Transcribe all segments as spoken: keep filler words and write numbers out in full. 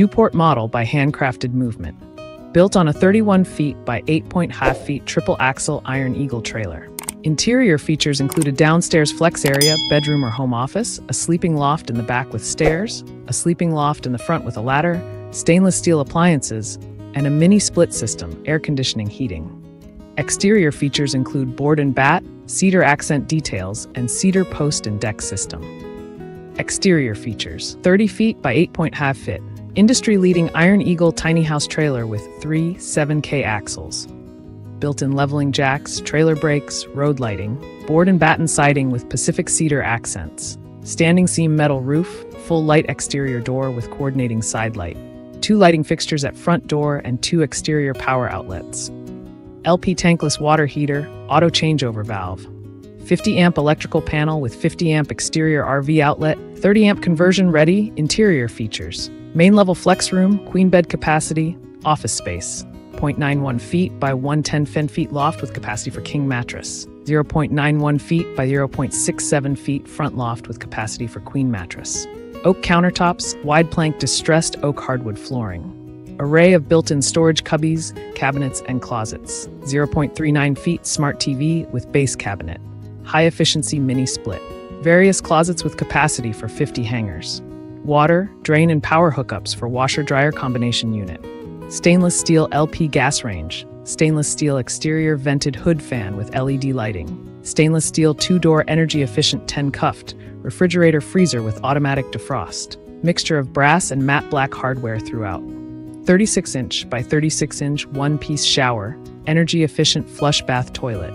Newport model by Handcrafted Movement, built on a thirty-one feet by eight point five feet triple axle Iron Eagle trailer. Interior features include a downstairs flex area, bedroom or home office, a sleeping loft in the back with stairs, a sleeping loft in the front with a ladder, stainless steel appliances, and a mini split system, air conditioning, heating. Exterior features include board and bat, cedar accent details, and cedar post and deck system. Exterior features: thirty feet by eight point five feet, industry-leading Iron Eagle tiny house trailer with three seven K axles, built-in leveling jacks, trailer brakes, road lighting, board and batten siding with Pacific Cedar accents, standing seam metal roof, full light exterior door with coordinating side light, two lighting fixtures at front door and two exterior power outlets, L P tankless water heater, auto changeover valve, fifty amp electrical panel with fifty amp exterior R V outlet, thirty amp conversion ready. Interior features: main level flex room, queen bed capacity, office space, zero point nine one feet by one hundred ten feet loft with capacity for king mattress, zero point nine one feet by zero point six seven feet front loft with capacity for queen mattress, oak countertops, wide plank distressed oak hardwood flooring, array of built-in storage cubbies, cabinets, and closets, zero point three nine feet smart T V with base cabinet, high-efficiency mini split, various closets with capacity for fifty hangers, water, drain, and power hookups for washer-dryer combination unit, stainless steel L P gas range, stainless steel exterior vented hood fan with L E D lighting, stainless steel two-door energy-efficient ten-cuffed refrigerator freezer with automatic defrost, mixture of brass and matte black hardware throughout, thirty-six inch by thirty-six inch one-piece shower, energy-efficient flush bath toilet,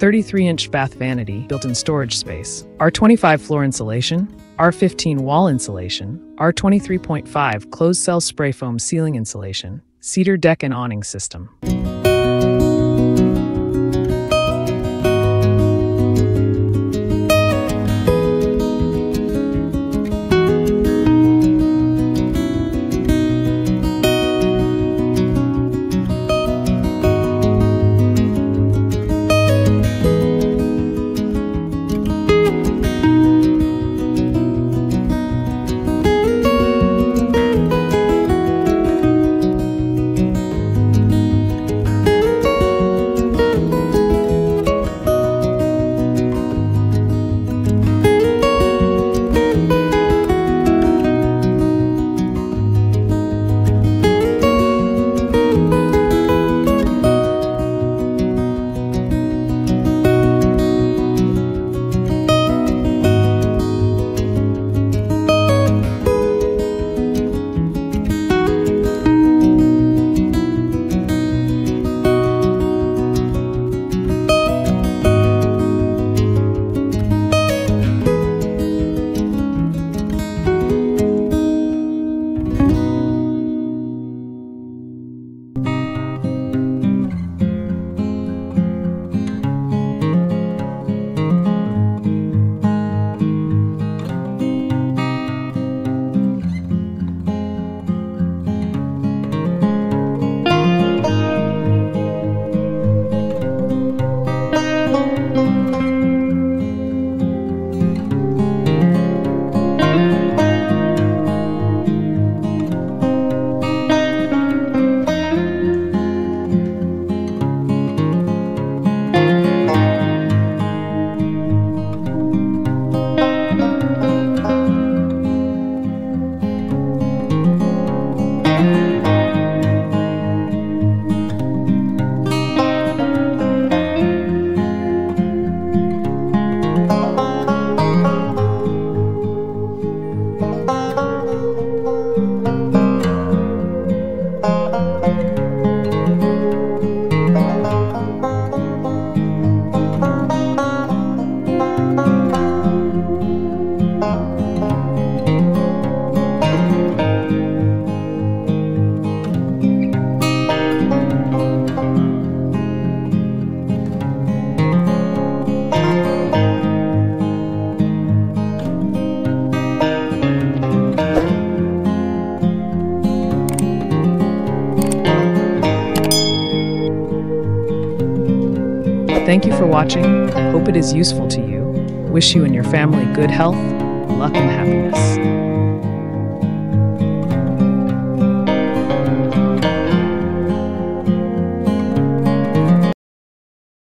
thirty-three inch bath vanity, built-in storage space, R twenty-five floor insulation, R fifteen wall insulation, R twenty-three point five closed-cell spray foam ceiling insulation, cedar deck and awning system. Thank you for watching. Hope it is useful to you. Wish you and your family good health, luck, and happiness.